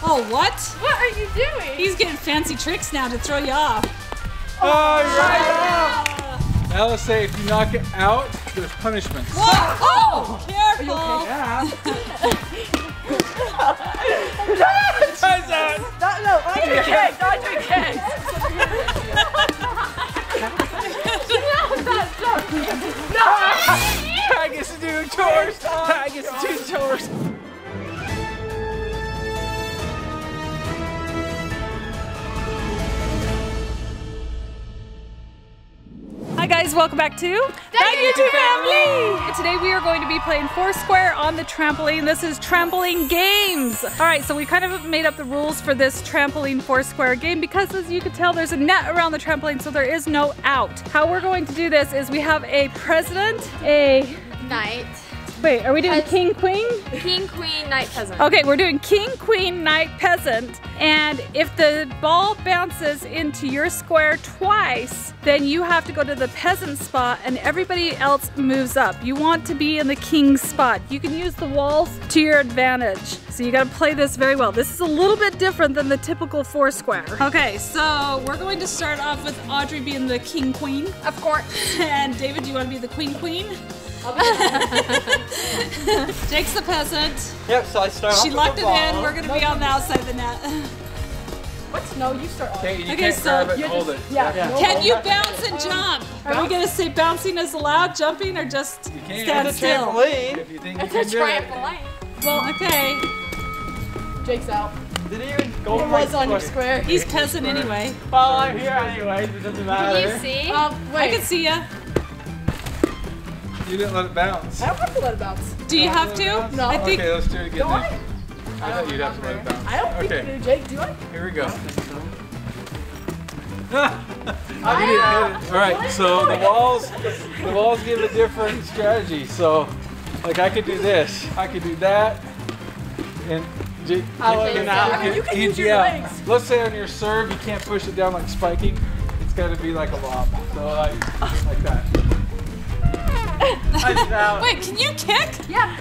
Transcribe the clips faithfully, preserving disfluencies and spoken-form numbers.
Oh, what? What are you doing? He's getting fancy tricks now to throw you off. Oh, oh you're right off. Yeah. L S A, if you knock it out, there's punishment. Whoa! Oh! Careful! Are you okay? Yeah. Time's out! Not, no, I do kicks! I do kicks! No! Ty gets to do chores! Ty gets to do chores! Guys, welcome back to YouTube Family! Today we are going to be playing Foursquare on the trampoline. This is trampoline games. All right, so we kind of made up the rules for this trampoline Foursquare game because, as you can tell, there's a net around the trampoline, so there is no out. How we're going to do this is we have a president, a knight. Wait, are we doing Pez king, queen? King, queen, knight, peasant. Okay, we're doing king, queen, knight, peasant. And if the ball bounces into your square twice, then you have to go to the peasant spot and everybody else moves up. You want to be in the king's spot. You can use the walls to your advantage. So you gotta play this very well. This is a little bit different than the typical Foursquare. Okay, so we're going to start off with Audrey being the king, queen. Of course. And David, do you wanna be the queen, queen? Jake's the peasant. Yep, so I start she off locked it in. We're going to no, be on the outside of the net. What's no? You start off. Okay, you okay, so grab it, hold it. Yeah. Yeah. Can no, you bounce and jump? Um, Are bounce? we going to say bouncing is allowed, jumping, or just stand still? Trampoline. If you think it's you can a trampoline. It. Well, okay. Jake's out. Did he even go for was on your square? He's peasant anyway. Well, I'm here anyway. It doesn't matter. Can you see? Um, wait. I can see ya. You didn't let it bounce. I don't have to let it bounce. Do you have to? No. I think okay, let's do it again. Do I? I thought you'd have to let it bounce. I don't think okay. you do, Jake. Do I? Here we go. I don't think so. I I all right, so the walls, the walls give a different strategy. So, like, I could do this. I could do that. And Jake, I can out. I mean, you can use your legs. Let's say on your serve, you can't push it down like spiking. It's got to be like a lob. So, like, like that. Wait, can you kick? Yeah.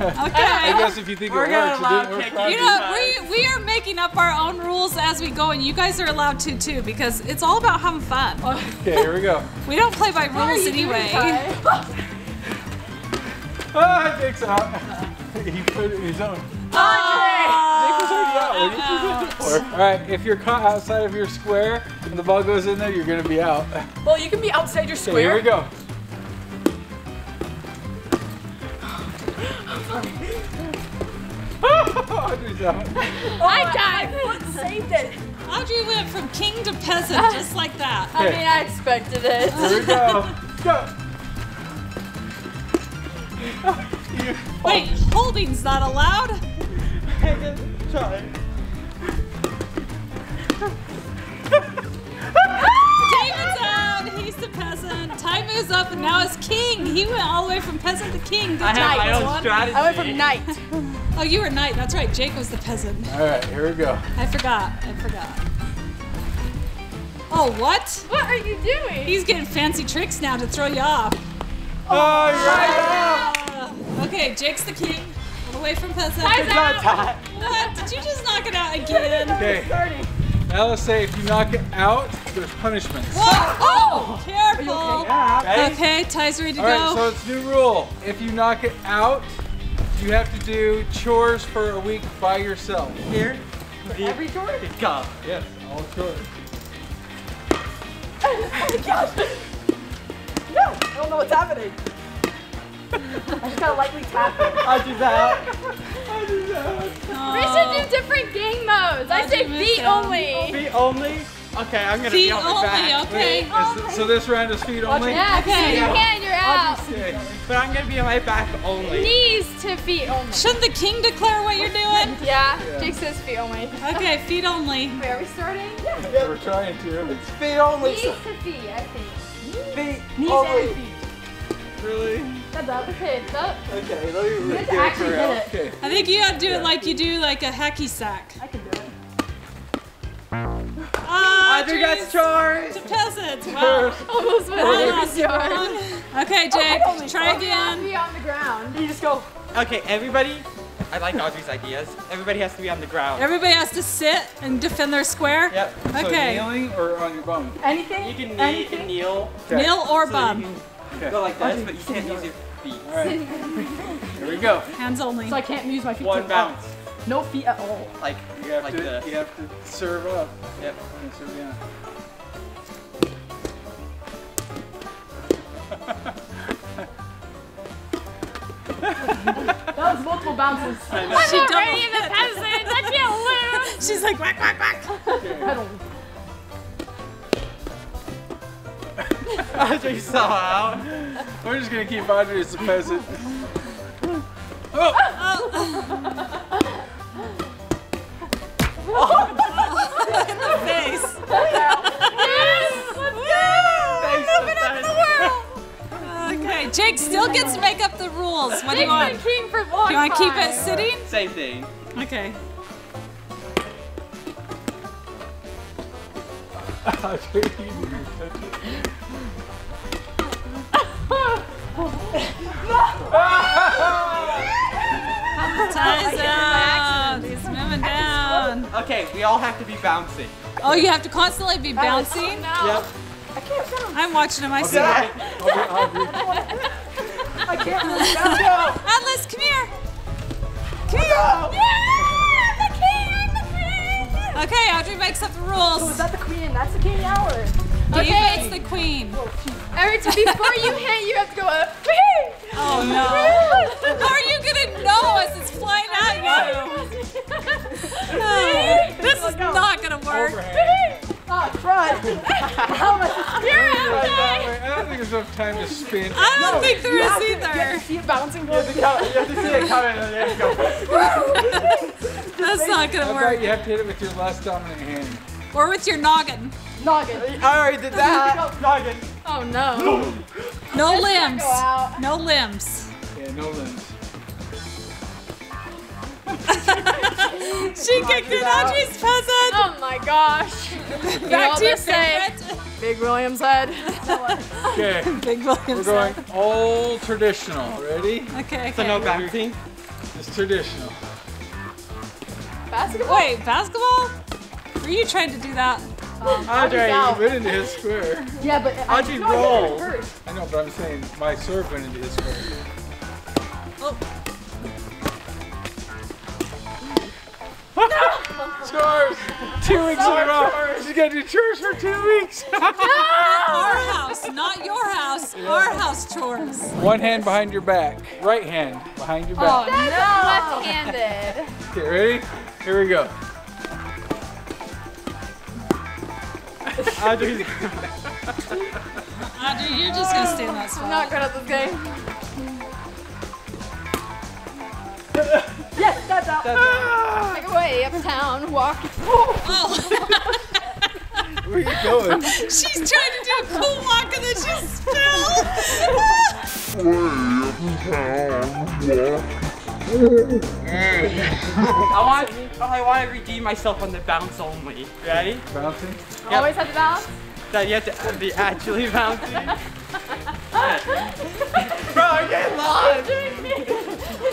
Okay. I guess if you think we're it works, it didn't work. You know, we, we are making up our own rules as we go, and you guys are allowed to too, because it's all about having fun. Okay, here we go. We don't play by rules anyway. Ah, Jake's out. He put it in his own. Oh, Jake was already out. What did you do that for? All right, if you're caught outside of your square, and the ball goes in there, you're going to be out. Well, you can be outside your square. Okay, here we go. Audrey's out. Oh, I died. What saved it? Audrey went from king to peasant just like that. Okay. I mean, I expected it. Here we go. Go. Wait, holding's not allowed? I didn't try. David's out. He's the peasant. Ty moves up and now is king. He went all the way from peasant to king to I have my own strategy. I went from knight. Oh, you were knight. That's right. Jake was the peasant. All right, here we go. I forgot. I forgot. Oh, what? What are you doing? He's getting fancy tricks now to throw you off. Oh, oh you're right off. Yeah. Okay, Jake's the king. Away from peasant. Ty's out. Ty. What? Did you just knock it out again? Okay. L S A, if you knock it out, there's punishment. Whoa! Oh! Careful. Okay? Yeah. Okay, Ty's ready to go. All right, go. So it's a new rule. If you knock it out, you have to do chores for a week by yourself. Here? For yeah. every chore? Go. Yes, all chores. Oh my gosh! No! I don't know what's happening. I just gotta lightly tap it. I'll do that. I'll do that. Oh. We should do different game modes. I, I say feet only. Feet only? Okay, I'm gonna feet be on only, back. Okay. Wait, is, so this round is feet only? Yeah, okay. You can, you're out. Okay. But I'm gonna be on my back only. Knees to feet only. Shouldn't the king declare what you're doing? Yeah, yeah. Jake says feet only. Okay, feet only. Wait, are we starting? Yeah. yeah we're trying to. It's feet only. Knees so. to feet, I think. Feet Knees only. And feet. Really? That's up. Okay, it's up. Okay, let me really get actually it out. Okay. I think you gotta do yeah. it like you do like a hacky sack. I can do it. Audrey got chores! To peasants! Wow. Almost went out. Okay, Jake, oh, try again. Be on the ground. You just go, okay, everybody, I like Audrey's ideas. Everybody has to be on the ground. Everybody has to sit and defend their square? Yep. Okay. So kneeling or on your bum? Anything? You can, knee, Anything? You can kneel. Okay. Kneel or so bum. You can okay. go like this, Audrey, but you can't use your feet. All right. Here we go. Hands only. So I can't use my feet. One bounce. Up. No feet at all. Like, you have, like to, this. You have to serve up. Yep. And serve down. That was multiple bounces. I'm already the peasant. I can't lose. She's like, whack, whack, whack. Pedal. Audrey saw out. We're just going to keep Audrey as the peasant. Oh! Oh! Oh. Look at the face. Yes! Let's go! Moving up the world! Okay, Jake still gets to make up the rules. What do you want? King for voice. Do you want to keep it sitting? Same thing. Okay. Ty's out. He's moving down. Okay, we all have to be bouncing. Oh, you have to constantly be bouncing? Yep. I can't bounce. I'm watching him. I see it. I can't really bounce. Atlas, come here. Come here. Oh, no. Yeah, I'm the king. I'm the queen. Okay, Audrey makes up the rules. Oh, is that the queen? That's the king now, or? Okay, it's the queen. Every time before you hit, you have to go up. Queen. Oh no. How are you gonna know as it's flying at you? Oh, this is not gonna work. Oh, crud. You're okay. I don't think there's enough time to spin. I don't no, think there is either. To, you have to see it bouncing. You have to, count, you have to see it coming and then go. That's not going to work. You have to hit it with your last dominant hand. Or with your noggin. Noggin. I already did that. Noggin. Oh, no. No limbs. No limbs. Yeah, no limbs. She kicked in Audrey's peasant. Oh my gosh. Back to your favorite. Big William's head. Okay. Big William's head. We're going all traditional. Ready? Okay. So no bouncing. It's traditional. Basketball? Wait, basketball? Were you trying to do that? Um, Audrey, you went into his square. Yeah, but Audrey rolled. I know, but I'm saying my serve went into his square. Oh. Chores! Two weeks so in a row! She's gonna do chores for two weeks! No! Our house, not your house. Yeah. Our house chores. One hand behind your back. Right hand behind your back. Oh, no! Left-handed. Okay, ready? Here we go. Audrey, you're just gonna stay in that spot. I'm not good at this game. Yes, that's out. That's out. Take away, uptown, walk. Oh. Where are you going? She's trying to do a cool walk and then she spilled. I want, I want to redeem myself on the bounce only. Ready? Bouncing? Yep. Always have to bounce? That you have to be actually bouncing. Bro, I'm getting lost.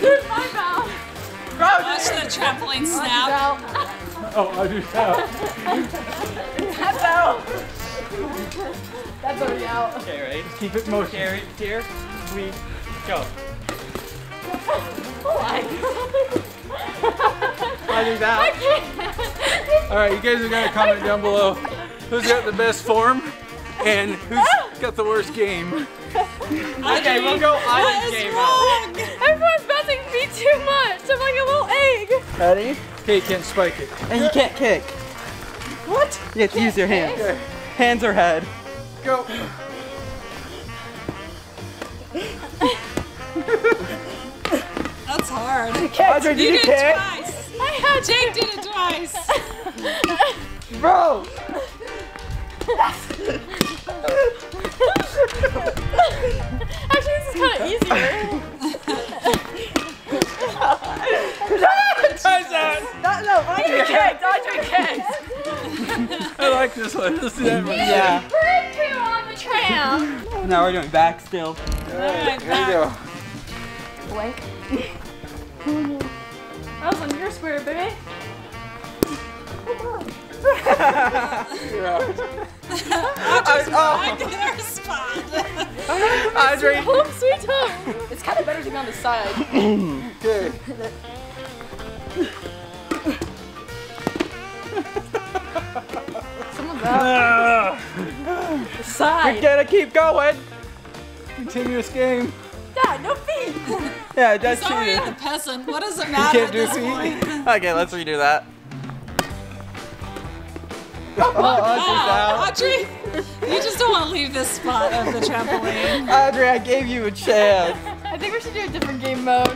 Here's my bounce. Watch the trampoline snap. Oh, I do snap. That's out. That's already out. Okay, ready? Just keep it motion. Here, here we go. I do that. All right, you guys have got to comment down below who's got the best form and who's got the worst game. Okay, we'll go on game. Everyone's bouncing feet too much. I'm like a little egg. Ready? Okay, you can't spike it. And you can't kick. What? You have to use your hands. Okay. Hands or head. Go. That's hard. You, Audrey, did you, you did kick? Twice. I had Jake did it twice. Bro. Actually, this is kind of easier. That, no, Audrey kicked. Audrey kicked. I like this one. Let's do that one. Yeah. Bird poo on the tram. Now we're doing back still. All right, here we go. Wait. That was on your square, baby. You're out. I, oh. I didn't respond. Audrey. Home sweet home. It's kind of better to be on the side. Okay. Someone's out. The side. We gotta keep going. Continuous game. Dad, no feet. Yeah, that's cheating. Sorry, the peasant. What does it matter? You can't do feet. Point? Okay, let's redo that. Oh, oh, wow. Audrey, you just don't want to leave this spot of the trampoline. Audrey, I gave you a chance. I think we should do a different game mode.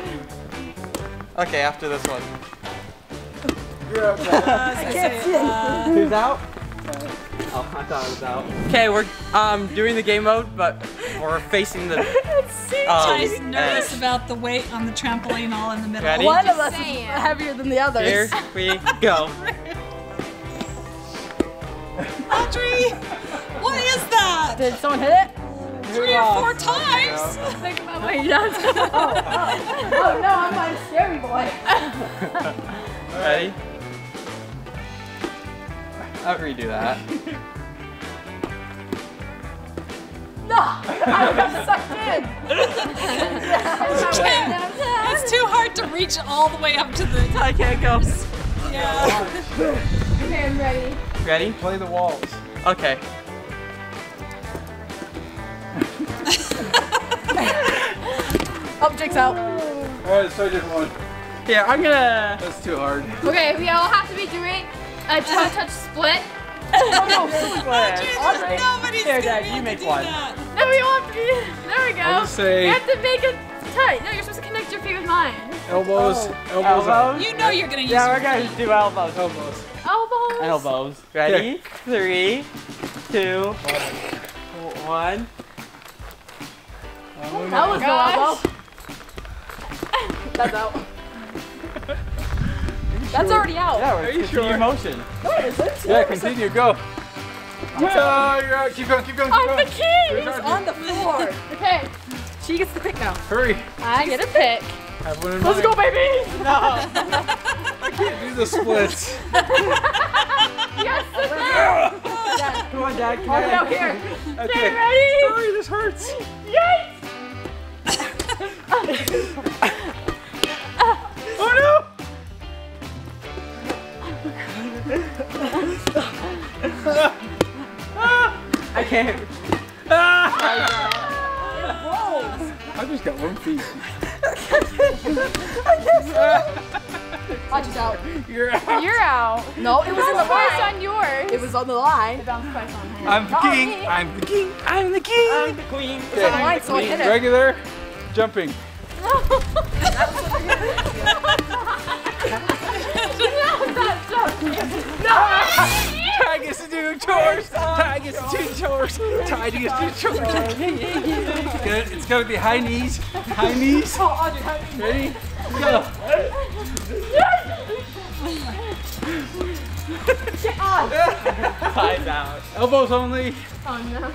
Okay, after this one. You're okay. Uh, I can't see uh, Who's out? Oh, I thought it was out. Okay, we're um, doing the game mode, but we're facing the... Ty's um, nervous edge. About the weight on the trampoline all in the middle. Ready? One just of us saying. Is heavier than the others. Here we go. Audrey, what is that? Did someone hit it? Three or four times. Oh, no. oh, oh. oh no, I'm not a scary boy. Ready? I'll redo that. No, I got sucked in. It's, it's too hard to reach all the way up to the. I can't go. Yeah. Okay, I'm ready. Ready? Play the walls. Okay. Objects out. Alright, so I did one. Yeah, I'm gonna... That's too hard. Okay, we all have to be doing a touch-touch split. Oh no, split. Audrey, nobody's there, Dad, you make one. That. No, we all have to be... There we go. I'll just say... You have to make it tight. No, you're supposed to connect your feet with mine. Elbows. Oh. Elbows. Elbows. You know you're gonna use Yeah, we're gonna feet. do elbows. Elbows. Elbows. Elbows. Ready? Three, two, one. Oh, that was no elbow. That's out. That's sure? already out. Yeah, we're Are you sure? motion. No, it isn't. Yeah, continue. Go. No, oh, you're out. Keep going. Keep going. Keep I'm going. the king. He's on the floor. Okay. She gets the pick now. Hurry. I get a pick. Have one in Let's mind. go, baby. No. Can't do the splits. Yes, Dad. Dad. Come on, Dad. Come on out here. Okay. Get ready. Sorry, this hurts. Yes. Oh no! I can't. I just got one piece. I can't. Watch it out. You're out. You're out. No, it, it was in the twice line. on yours. It was on the line. It bounced twice on him. I'm the king. Oh, okay. I'm the king. I'm the king. I'm the queen. It's yeah, on the line, so I hit it. Regular jumping. No. No. Ty gets to do chores. Ty gets to do chores. Ty gets to do chores. Good. It's going to be high knees. High knees. Oh, Audrey, high knees. Ready? Go. Get off! Ty's out. Elbows only. Oh no.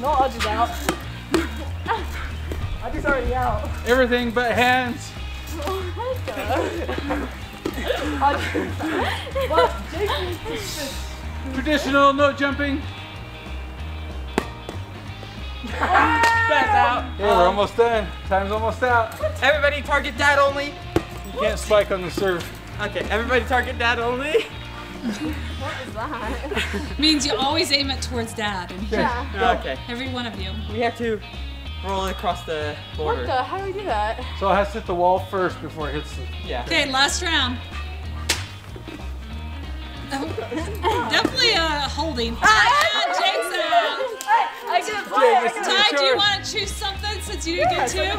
No, Audrey's out. Audrey's already out. Everything but hands. Oh my god. Audrey's out. Well, traditional, no jumping. That's out. Yeah, um, we're almost done. Time's almost out. What? Everybody target dad only. You can't spike on the serve. Okay, everybody target dad only. What is that? Means you always aim it towards dad. And yeah. yeah. Okay. Every one of you. We have to roll across the border. What the? How do we do that? So it has to hit the wall first before it hits the... Yeah. Okay, last round. Oh, definitely a uh, holding. Ah, Jake's out. I didn't play. Ty, do you want to choose something since you yeah, did two?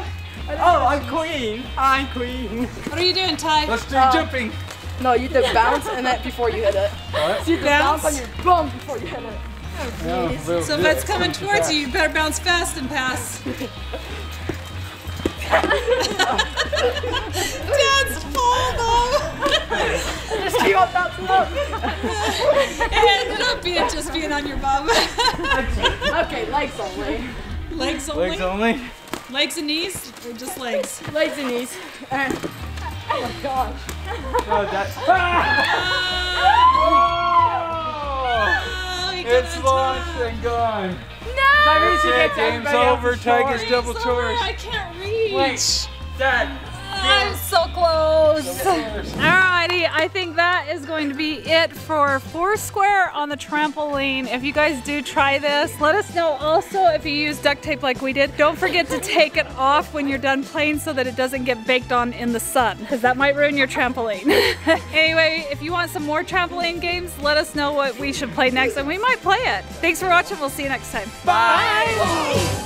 Like, oh, I'm queen. I'm queen. What are you doing, Ty? Let's do uh, jumping. No, you did bounce and that before you hit it. What? So you did bounce? bounce on your bum before you hit it. Oh, jeez. Yeah, so if that's coming towards you, you better bounce fast and pass. Dad's full though. Just keep on bouncing up. It ended up being just being on your bum. Okay, legs only. Legs only? Legs only? Legs and knees, or just legs? Legs and knees. Uh, Oh my gosh. No, that's. Ah! Oh, oh, it's launched and gone. No! That's it. Game's over. Tiger's double chores. I can't reach. Wait. Dad. I'm so close. Alrighty, I think that is going to be it for Foursquare on the trampoline. If you guys do try this, let us know also if you use duct tape like we did. Don't forget to take it off when you're done playing so that it doesn't get baked on in the sun, because that might ruin your trampoline. Anyway, if you want some more trampoline games, let us know what we should play next and we might play it. Thanks for watching. We'll see you next time. Bye! Bye.